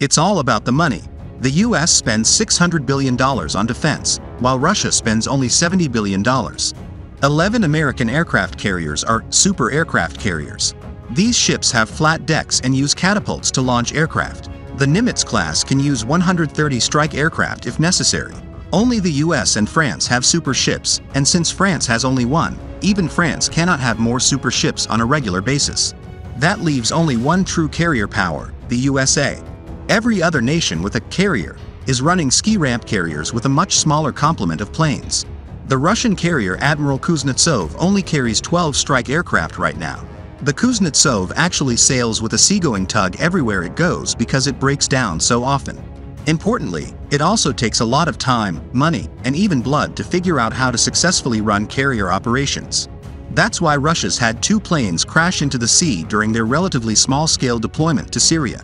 It's all about the money. The U.S. spends $600 billion on defense, while Russia spends only $70 billion. 11 American aircraft carriers are super aircraft carriers. These ships have flat decks and use catapults to launch aircraft. The Nimitz class can use 130 strike aircraft if necessary. Only the U.S. and France have super ships, and since France has only one, even France cannot have more super ships on a regular basis. That leaves only one true carrier power, the USA. Every other nation with a carrier is running ski ramp carriers with a much smaller complement of planes. The Russian carrier Admiral Kuznetsov only carries 12 strike aircraft right now. The Kuznetsov actually sails with a seagoing tug everywhere it goes because it breaks down so often. Importantly, it also takes a lot of time, money, and even blood to figure out how to successfully run carrier operations. That's why Russia's had two planes crash into the sea during their relatively small-scale deployment to Syria.